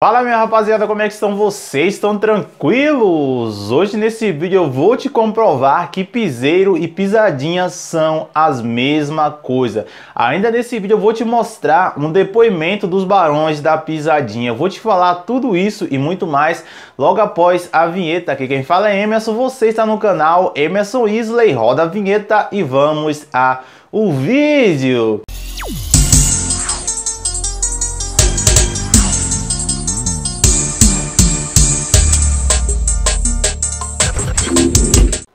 Fala minha rapaziada, como é que estão vocês? Estão tranquilos? Hoje nesse vídeo eu vou te comprovar que piseiro e pisadinha são as mesma coisa. Ainda nesse vídeo eu vou te mostrar um depoimento dos Barões da Pisadinha. Eu vou te falar tudo isso e muito mais logo após a vinheta. Aqui quem fala é Emerson, você está no canal Emerson Yslley. Roda a vinheta e vamos ao vídeo!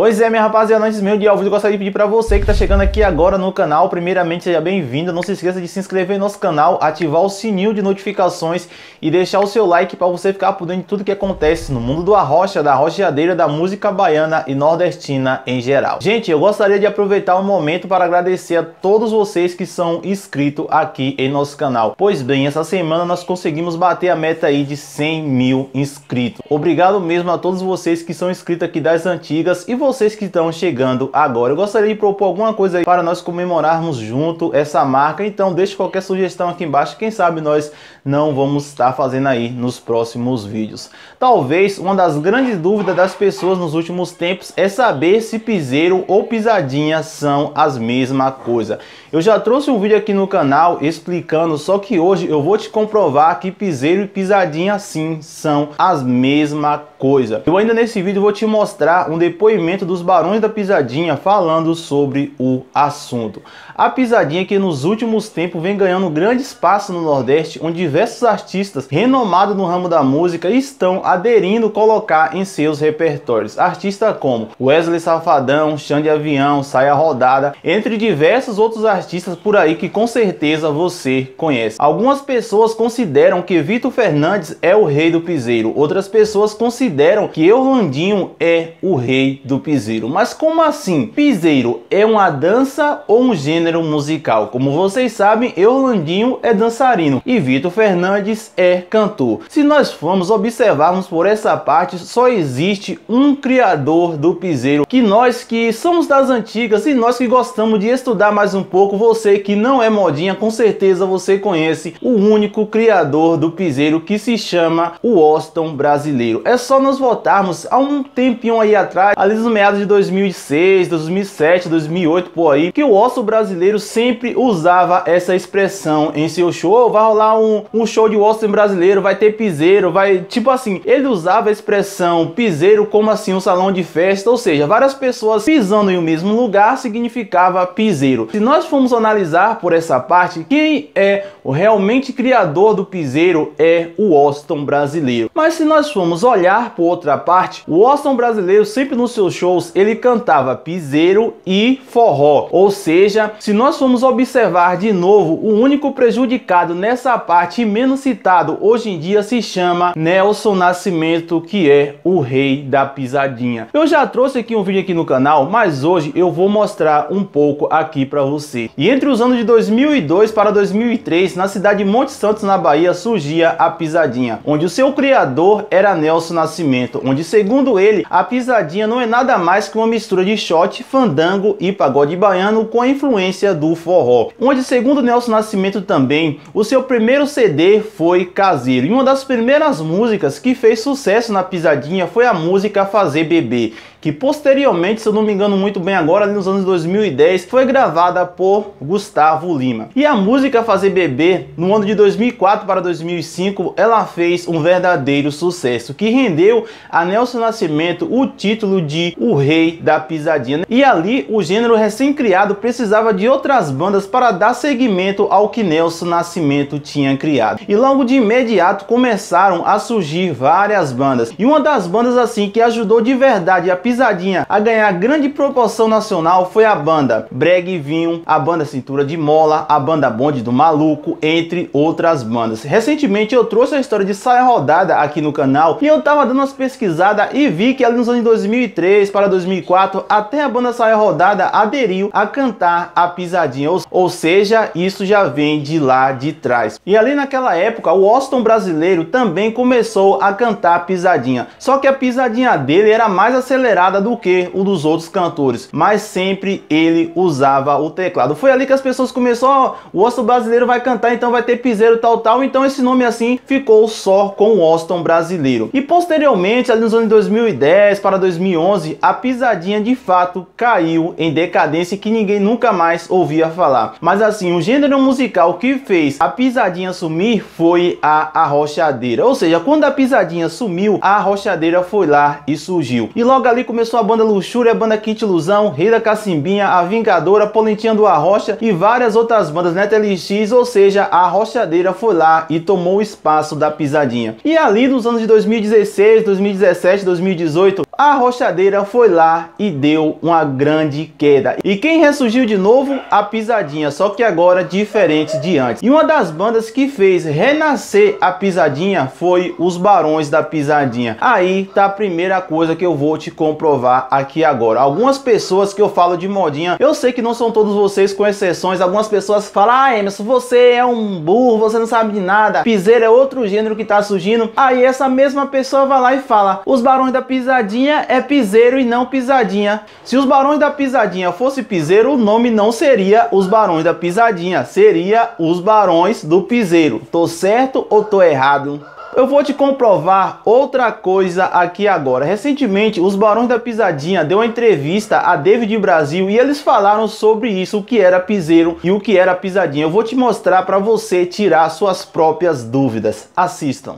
Pois é, minha rapaziada, antes mesmo de ir ao vídeo, eu gostaria de pedir pra você que tá chegando aqui agora no canal, primeiramente, seja bem-vindo. Não se esqueça de se inscrever no nosso canal, ativar o sininho de notificações e deixar o seu like pra você ficar por dentro de tudo que acontece no mundo do arrocha, da arrocheadeira, da música baiana e nordestina em geral. Gente, eu gostaria de aproveitar o momento para agradecer a todos vocês que são inscritos aqui em nosso canal. Pois bem, essa semana nós conseguimos bater a meta aí de 100 mil inscritos. Obrigado mesmo a todos vocês que são inscritos aqui das antigas e vocês que estão chegando agora. Eu gostaria de propor alguma coisa aí para nós comemorarmos junto essa marca, então deixe qualquer sugestão aqui embaixo, quem sabe nós não vamos estar fazendo aí nos próximos vídeos. Talvez uma das grandes dúvidas das pessoas nos últimos tempos é saber se piseiro ou pisadinha são as mesma coisa. Eu já trouxe um vídeo aqui no canal explicando, só que hoje eu vou te comprovar que piseiro e pisadinha sim são as mesma coisa. Eu ainda nesse vídeo vou te mostrar um depoimento dos Barões da Pisadinha falando sobre o assunto. A pisadinha que nos últimos tempos vem ganhando grande espaço no Nordeste, onde diversos artistas renomados no ramo da música estão aderindo colocar em seus repertórios. Artistas como Wesley Safadão, Xande Avião, Saia Rodada, entre diversos outros artistas por aí que com certeza você conhece. Algumas pessoas consideram que Vitor Fernandes é o rei do piseiro, outras pessoas consideram que Orlandinho é o rei do piseiro. Mas como assim? Piseiro é uma dança ou um gênero musical? Como vocês sabem, Orlandinho é dançarino e Vitor Fernandes é cantor. Se nós formos observarmos por essa parte, só existe um criador do piseiro, que nós que somos das antigas e nós que gostamos de estudar mais um pouco, você que não é modinha, com certeza você conhece o único criador do piseiro, que se chama o Woshiton Brasileiro. É só nós voltarmos a um tempinho aí atrás, ali nos meados de 2006, 2007, 2008, por aí, que o Woshiton Brasileiro sempre usava essa expressão em seu show. Vai rolar um show de Woshiton Brasileiro, vai ter piseiro, vai... Tipo assim, ele usava a expressão piseiro como assim um salão de festa, ou seja, várias pessoas pisando em um mesmo lugar significava piseiro. Se nós formos analisar por essa parte, quem é o realmente criador do piseiro é o Woshiton Brasileiro. Mas se nós formos olhar por outra parte, o Woshiton Brasileiro sempre nos seus shows ele cantava piseiro e forró, ou seja, se nós formos observar de novo, o único prejudicado nessa parte e menos citado hoje em dia se chama Nelson Nascimento, que é o rei da pisadinha. Eu já trouxe aqui um vídeo aqui no canal, mas hoje eu vou mostrar um pouco aqui pra você. E entre os anos de 2002 para 2003, na cidade de Monte Santos, na Bahia, surgia a pisadinha, onde o seu criador era Nelson Nascimento, onde segundo ele, a pisadinha não é nada mais que uma mistura de shot, fandango e pagode baiano com a influência do forró. Onde segundo Nelson Nascimento também, o seu primeiro CD foi Caseiro. E uma das primeiras músicas que fez sucesso na pisadinha foi a música Fazer Bebê, que posteriormente, se eu não me engano muito bem agora, nos anos 2010, foi gravada por Gustavo Lima. E a música Fazer Bebê, no ano de 2004 para 2005, ela fez um verdadeiro sucesso, que rendeu a Nelson Nascimento o título de o rei da pisadinha. E ali, o gênero recém-criado precisava de outras bandas para dar seguimento ao que Nelson Nascimento tinha criado. E logo de imediato começaram a surgir várias bandas. E uma das bandas assim que ajudou de verdade a pisadinha a ganhar grande proporção nacional foi a banda Breguinho, a banda Cintura de Mola, a banda Bonde do Maluco, entre outras bandas. Recentemente eu trouxe a história de Saia Rodada aqui no canal e eu tava dando umas pesquisadas e vi que ali nos anos 2003 para 2004 até a banda Saia Rodada aderiu a cantar a pisadinha, ou seja, isso já vem de lá de trás. E ali naquela época o Woshiton Brasileiro também começou a cantar a pisadinha, só que a pisadinha dele era mais acelerada alterada do que o dos outros cantores, mas sempre ele usava o teclado. Foi ali que as pessoas começaram, o Woshiton Brasileiro vai cantar, então vai ter piseiro tal tal, então esse nome assim ficou só com o Woshiton Brasileiro. E posteriormente, ali nos anos 2010 para 2011, a pisadinha de fato caiu em decadência que ninguém nunca mais ouvia falar. Mas assim, o gênero musical que fez a pisadinha sumir foi a arrochadeira, ou seja, quando a pisadinha sumiu, a arrochadeira foi lá e surgiu. E logo ali começou a banda Luxúria, a banda Kit Ilusão, Rei da Cacimbinha, A Vingadora, Polentinha do Arrocha e várias outras bandas, Neto LX, ou seja, a arrochadeira foi lá e tomou o espaço da pisadinha. E ali nos anos de 2016, 2017, 2018, a arrochadeira foi lá e deu uma grande queda. E quem ressurgiu de novo? A pisadinha, só que agora diferente de antes. E uma das bandas que fez renascer a pisadinha foi os Barões da Pisadinha. Aí tá a primeira coisa que eu vou te comprovar aqui agora. Algumas pessoas que eu falo de modinha, eu sei que não são todos vocês, com exceções, algumas pessoas falam: ah, Emerson, você é um burro, você não sabe de nada, piseiro é outro gênero que tá surgindo. Aí essa mesma pessoa vai lá e fala: os Barões da Pisadinha é piseiro e não pisadinha. Se os Barões da Pisadinha fosse piseiro, o nome não seria os Barões da Pisadinha, seria os Barões do Piseiro. Tô certo ou tô errado? Eu vou te comprovar outra coisa aqui agora. Recentemente, os Barões da Pisadinha deu uma entrevista a David Brasil e eles falaram sobre isso, o que era piseiro e o que era pisadinha. Eu vou te mostrar para você tirar suas próprias dúvidas. Assistam.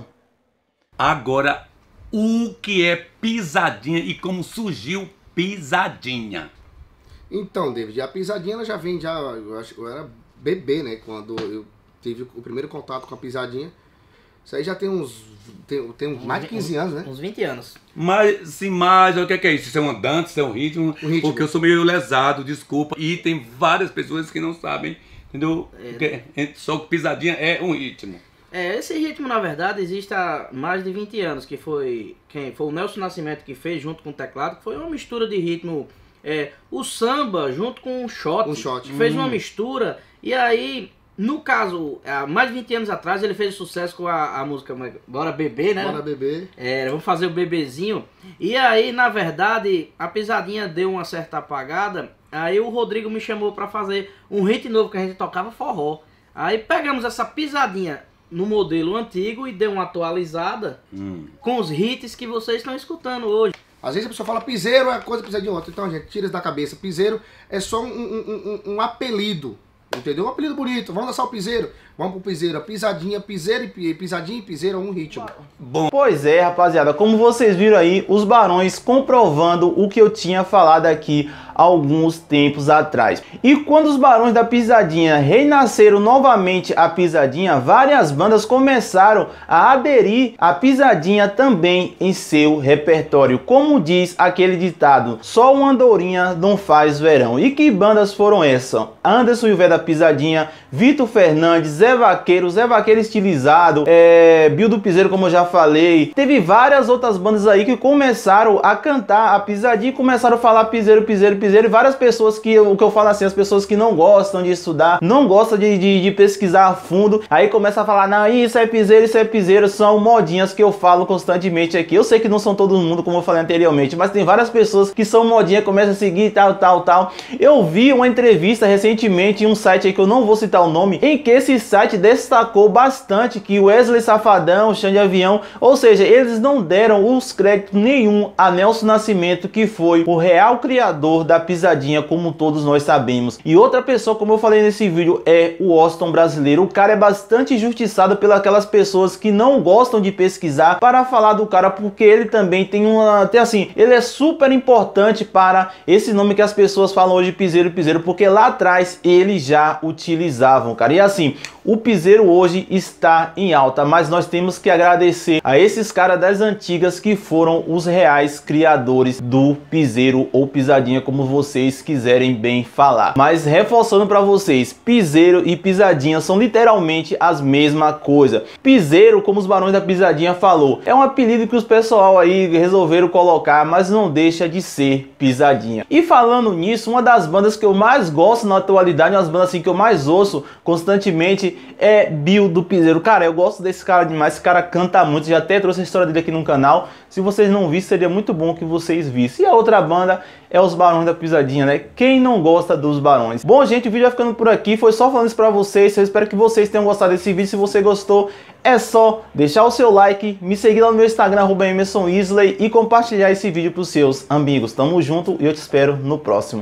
Agora, o que é pisadinha e como surgiu pisadinha? Então, David, a pisadinha ela já vem, eu era bebê, né, quando eu tive o primeiro contato com a pisadinha. Isso aí já tem uns... Tem mais de 15 anos, né? Uns 20 anos. Mas, sim, mas o que é isso? Isso é um andante, isso é um ritmo, porque eu sou meio lesado, desculpa. E tem várias pessoas que não sabem, entendeu? Só que pisadinha é um ritmo. É, esse ritmo, na verdade, existe há mais de 20 anos, que foi... Quem? Foi o Nelson Nascimento que fez, junto com o teclado, que foi uma mistura de ritmo... o samba, junto com o shot. O shot. Fez uma mistura, e aí... No caso, há mais de 20 anos atrás, ele fez sucesso com a música Bora Beber, né? Bora Beber. É, vamos fazer o bebezinho. E aí, na verdade, a pisadinha deu uma certa apagada. Aí o Rodrigo me chamou pra fazer um hit novo que a gente tocava forró. Aí pegamos essa pisadinha no modelo antigo e deu uma atualizada com os hits que vocês estão escutando hoje. Às vezes a pessoa fala piseiro é coisa, precisa de outra. Então, gente, tira isso da cabeça. Piseiro é só um apelido. Entendeu? Um apelido bonito. Vamos lançar o piseiro. Vamos pro piseiro. A pisadinha, piseiro e pisadinha, piseiro é um ritmo. Bom. Pois é, rapaziada. Como vocês viram aí, os Barões comprovando o que eu tinha falado aqui alguns tempos atrás. E quando os Barões da Pisadinha renasceram novamente a pisadinha, várias bandas começaram a aderir a pisadinha também em seu repertório. Como diz aquele ditado, só uma andorinha não faz verão. E que bandas foram essas? Anderson e o Vé da Pisadinha, Vitor Fernandes, Zé Vaqueiro estilizado, Biu do Piseiro, como eu já falei. Teve várias outras bandas aí que começaram a cantar a pisadinha e começaram a falar piseiro, piseiro, piseiro. E várias pessoas que, o que eu falo assim, as pessoas que não gostam de estudar, não gostam de pesquisar a fundo, aí começa a falar, não, isso é piseiro, são modinhas que eu falo constantemente aqui. Eu sei que não são todo mundo, como eu falei anteriormente, mas tem várias pessoas que são modinha, começam a seguir tal, tal, tal. Eu vi uma entrevista recentemente em um site aí, que eu não vou citar o nome, em que esse site destacou bastante que Wesley Safadão, Xande Avião, ou seja, eles não deram os créditos nenhum a Nelson Nascimento, que foi o real criador da pisadinha, como todos nós sabemos. E outra pessoa, como eu falei nesse vídeo, é o Woshiton Brasileiro. O cara é bastante injustiçado pelas aquelas pessoas que não gostam de pesquisar para falar do cara, porque ele também tem uma... Até assim, ele é super importante para esse nome que as pessoas falam hoje, piseiro, piseiro, porque lá atrás eles já utilizavam, cara. E assim, o piseiro hoje está em alta, mas nós temos que agradecer a esses caras das antigas que foram os reais criadores do piseiro ou pisadinha, como como vocês quiserem bem falar. Mas reforçando pra vocês, piseiro e pisadinha são literalmente as mesma coisa. Piseiro, como os Barões da Pisadinha falou, é um apelido que os pessoal aí resolveram colocar, mas não deixa de ser pisadinha. E falando nisso, uma das bandas que eu mais gosto na atualidade, uma das bandas assim que eu mais ouço constantemente é Biu do Piseiro. Cara, eu gosto desse cara demais, esse cara canta muito, já até trouxe a história dele aqui no canal. Se vocês não vissem, seria muito bom que vocês vissem. E a outra banda é os Barões da Pisadinha, né? Quem não gosta dos Barões? Bom, gente, o vídeo vai ficando por aqui, foi só falando isso pra vocês, eu espero que vocês tenham gostado desse vídeo. Se você gostou, é só deixar o seu like, me seguir lá no meu Instagram, @EmersonYslley, e compartilhar esse vídeo pros seus amigos. Tamo junto e eu te espero no próximo.